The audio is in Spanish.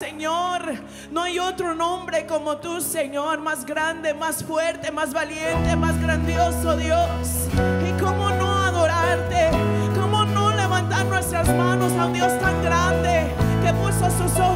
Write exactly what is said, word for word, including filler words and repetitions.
Señor, no hay otro nombre como tú, Señor, más grande, más fuerte, más valiente, más grandioso, Dios. Y cómo no adorarte, cómo no levantar nuestras manos a un Dios tan grande que puso sus ojos